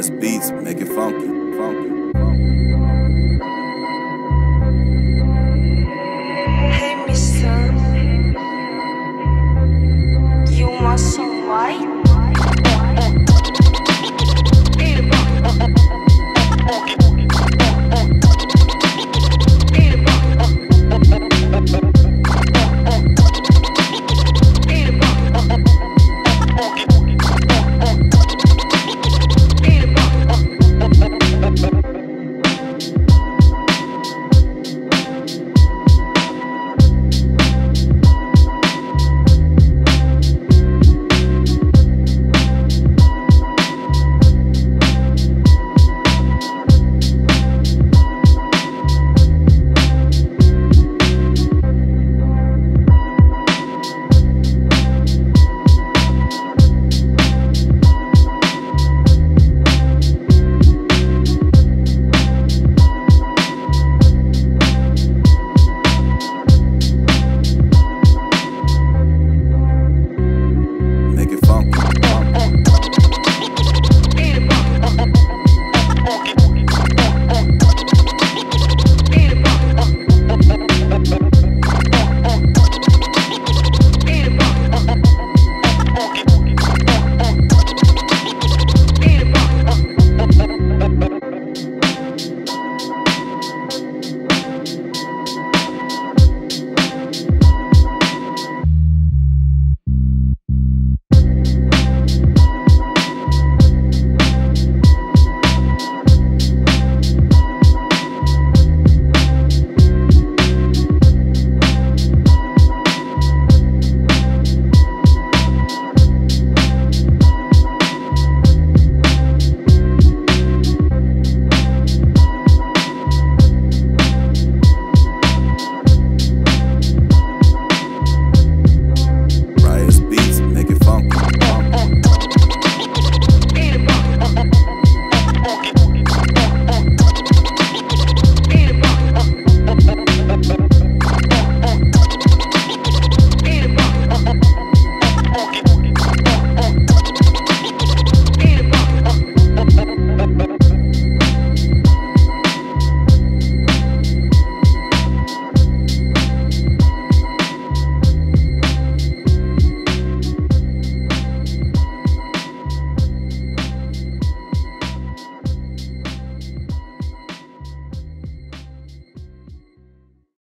It's beats, make it funky, funky.